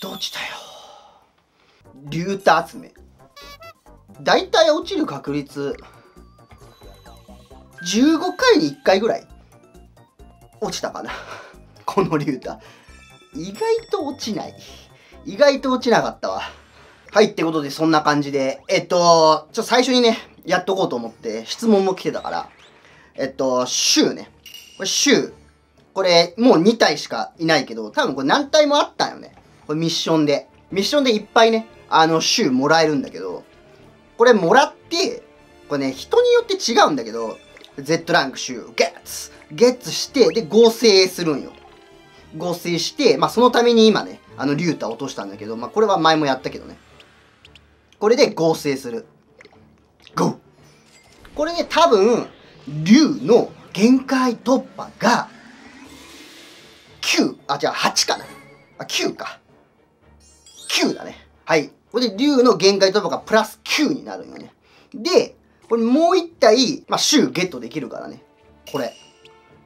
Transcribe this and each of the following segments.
どっちだよ。リュウタ集め。だいたい落ちる確率15回に1回ぐらい落ちたかな。このリュウタ意外と落ちない。意外と落ちなかったわ。はい、ってことでそんな感じで最初にねやっとこうと思って質問も来てたから、シュウね、これシュウ、これもう2体しかいないけど、多分これ何体もあったんよね。これミッションでいっぱいねシュウもらえるんだけど、これもらってこれね人によって違うんだけど、Z ランクシュウゲッツしてで合成するんよ。合成して、まあ、そのために今ねリュウタ落としたんだけど、まあ、これは前もやったけどね、これで合成する。ゴー。これね多分リュウの限界突破が9、あ、じゃあ8かな、あ、9か、9だね。はい、これでリュウの限界突破がプラス9になるよね。でこれもう1体、まあ、シュウゲットできるからね、これ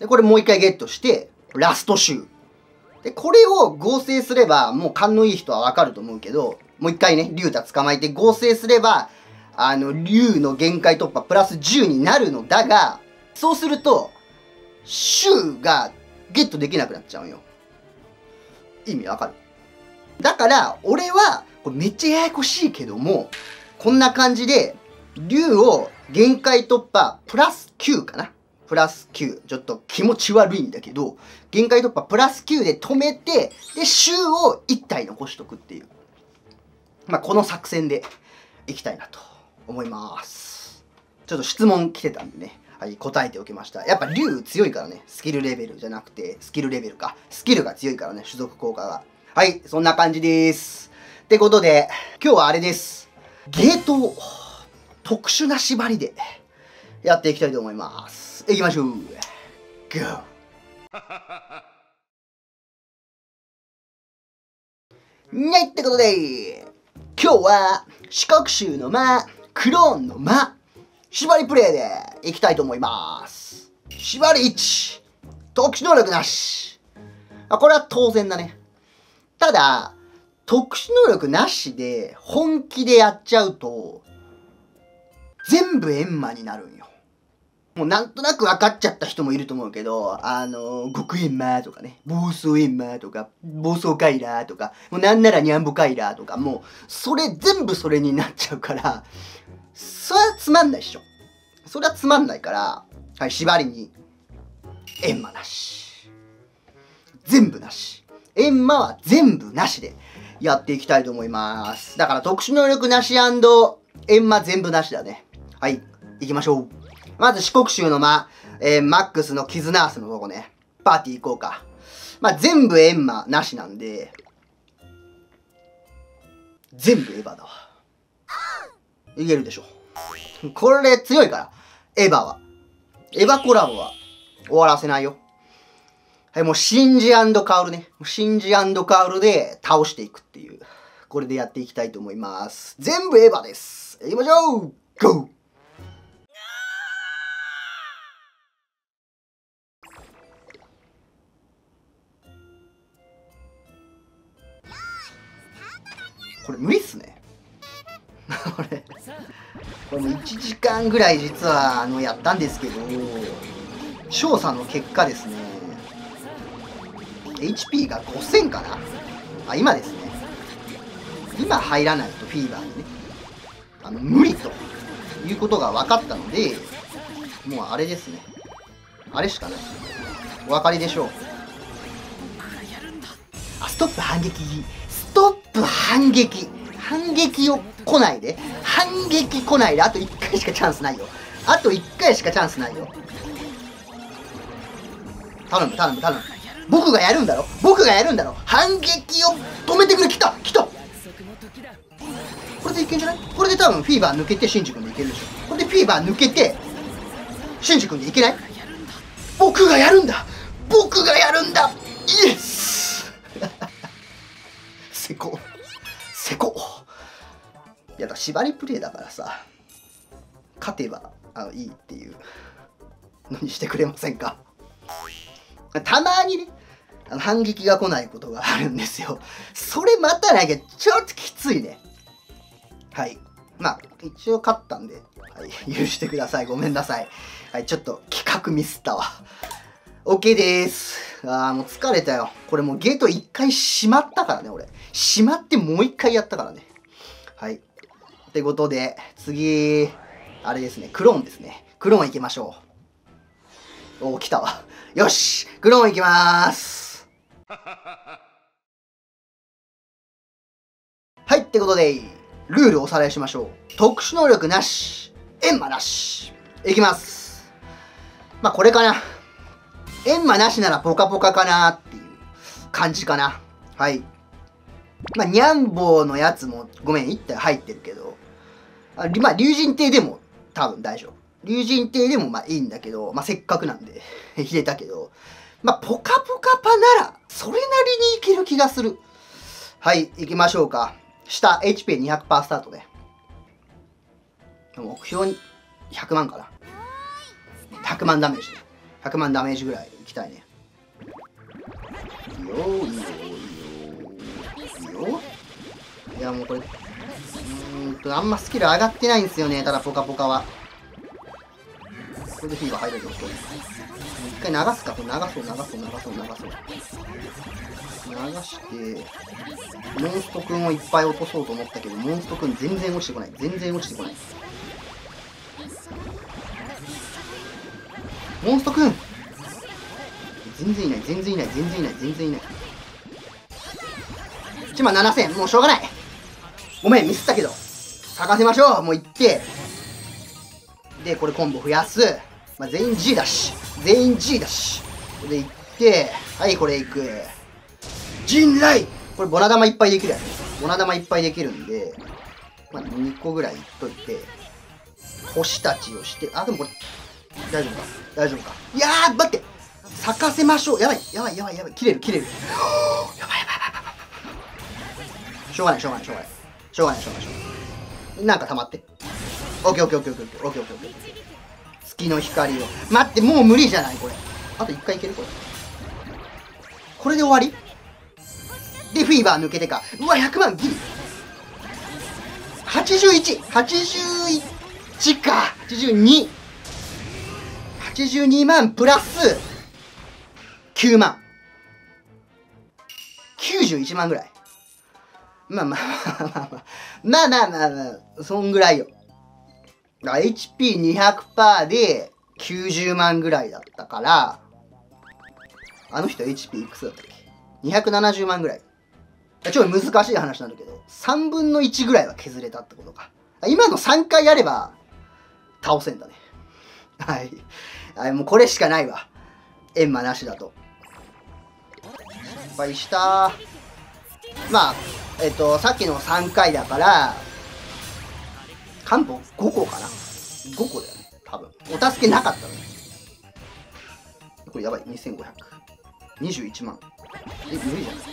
でこれもう1回ゲットしてラストシュウで、これを合成すればもう勘のいい人はわかると思うけど、もう1回ねリュウタ捕まえて合成すればリュウの限界突破プラス10になるのだが、そうするとシュウがゲットできなくなっちゃうよ。意味わかる？だから俺はこれめっちゃややこしいけども、こんな感じでリュウを限界突破プラス9かな、プラス9、ちょっと気持ち悪いんだけど、限界突破プラス9で止めて、でシュウを1体残しとくっていう、まあ、この作戦でいきたいなと思います。ちょっと質問来てたんでね、はい、答えておきました。やっぱリュウ強いからね、スキルレベルじゃなくてスキルレベルか、スキルが強いからね、種族効果が。はい、そんな感じです。ってことで今日はあれです、ゲートを特殊な縛りでやっていきたいと思います。いきましょう。GO！ ねいってことで、今日は四角州の間、クローンの間、縛りプレイでいきたいと思います。縛り1、特殊能力なし。あ、これは当然だね。ただ、特殊能力なしで本気でやっちゃうと、全部エンマになるんよ。もうなんとなく分かっちゃった人もいると思うけど、極エンマとかね、暴走エンマとか、暴走カイラーとか、もうなんならニャンボカイラーとか、もうそれ全部それになっちゃうから、それはつまんないっしょ。それはつまんないから、はい、縛りに、エンマなし。全部なし。エンマは全部なしでやっていきたいと思います。だから特殊能力なし&エンマ全部なしだね。はい、行きましょう。まず四国州の間、マックスのキズナースのとこね、パーティー行こうか。まあ、全部エンマなしなんで、全部エヴァだわ。いけるでしょ。これ強いから、エヴァは。エヴァコラボは終わらせないよ。はい、もうシンジ&カウルね。シンジ&カウルで倒していくっていう。これでやっていきたいと思います。全部エヴァです。行きましょう！ GO！これ無理っすね。これも1時間ぐらい実はやったんですけど、調査の結果ですね、HP が5000かなあ、今ですね、今入らないとフィーバーにね無理ということが分かったので、もうあれですね、あれしかない。お分かりでしょう。あ、ストップ反撃、ストップ反撃、反撃を来ないで、反撃来ないで、あと1回しかチャンスないよ、あと1回しかチャンスないよ。頼む頼む頼む、僕がやるんだろ、僕がやるんだろ。反撃を止めてくれ、来た来た。これでいけんじゃない？これで多分フィーバー抜けてシンジ君でいけるでしょ。これでフィーバー抜けてシンジ君でいけない？僕がやるんだ、僕がやるんだ、イエス。せこせこ、いやだ、縛りプレイだからさ、勝てばいいっていうのにしてくれませんか。たまにね、反撃が来ないことがあるんですよ。それまたなきゃちょっときついね。はい。まあ、一応勝ったんで、はい、許してください。ごめんなさい。はい、ちょっと企画ミスったわ。OK でーす。あー、もう疲れたよ。これもうゲート一回閉まったからね、俺。閉まってもう一回やったからね。はい。ってことで、次、あれですね、クローンですね。クローン行きましょう。おー、来たわ。よし、クローン行きまーす。はい、ってことで、ルールをおさらいしましょう。特殊能力なし。エンマなし。いきます。まあ、これかな。エンマなしならポカポカかなっていう感じかな。はい。まあ、ニャンボーのやつも、ごめん、1体入ってるけど、まあ、竜神帝でも多分大丈夫。竜神帝でもまあいいんだけど、まあ、せっかくなんで入れたけど、まあ、ポカポカパなら、それなりにいける気がする。はい、行きましょうか。下、HP200% スタートね。目標に100万かな。100万ダメージね。100万ダメージぐらいいきたいね。よーいよーよーよー。いやもうこれ、あんまスキル上がってないんですよね、ただポカポカは。これでフィーバー入れるの、これ。一回流すか、これ流して、モンスト君をいっぱい落とそうと思ったけど、モンスト君全然落ちてこない。モンスト君全然いない。1万7000、もうしょうがない。ごめん、ミスったけど。探せましょう、もう行って。で、これコンボ増やす。まあ、全員 G だし。で、行って、はい、これ行く。陣雷、これボナ玉いっぱいできるやつ。ボナ玉いっぱいできるんで、まあ、2個ぐらいいっといて、星たちをして、あ、でもこれ、大丈夫かいやー待って、咲かせましょう。やばい、切れる。やばい。しょうがない。なんか溜まって。オッケー。月の光を。待って、もう無理じゃないこれ。あと1回いけるこれ。これで終わりで、フィーバー抜けてか。うわ、100万ギリ。81か。82。82万プラス9万91万ぐらい。まあ、そんぐらいよ。HP200% で90万ぐらいだったから、あの人 HP いくつだったっけ ?270 万ぐらい。ちょっと難しい話なんだけど、3分の1ぐらいは削れたってことか。今の3回やれば倒せんだね。はい。もうこれしかないわ。エンマなしだと。失敗した。まあ、さっきの3回だから、漢方5個かな ?5 個だよね。多分。お助けなかったのね。これやばい。2500。21万。え、無理じゃない。こ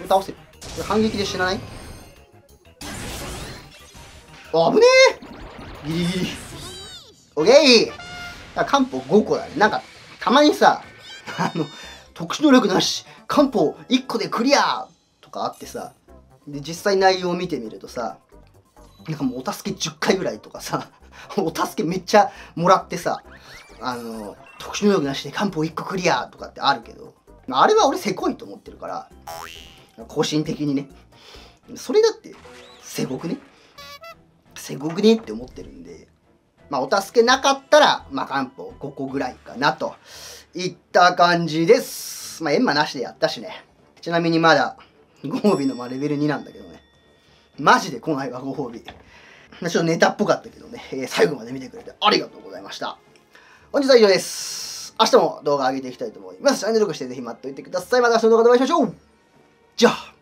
れ倒せる。これ反撃で死なない？あぶねえ！ギリギリ。オッケー！漢方5個だね。なんか、たまにさ、特殊能力なし、漢方1個でクリアとかあってさ、で、実際内容を見てみるとさ、なんかもうお助け10回ぐらいとかさ、お助けめっちゃもらってさ、特殊能力なしで漢方1個クリアとかってあるけど、あれは俺せこいと思ってるから、個人的にね。それだって、せこくねって思ってるんで、まあ、お助けなかったら、まあ、漢方5個ぐらいかな、といった感じです。まあ、エンマなしでやったしね。ちなみにまだ、ご褒美のレベル2なんだけどね。マジで来ないわ、ご褒美。ちょっとネタっぽかったけどね。最後まで見てくれてありがとうございました。本日は以上です。明日も動画上げていきたいと思います。チャンネル登録してぜひ待っておいてください。また明日の動画でお会いしましょう。じゃあ。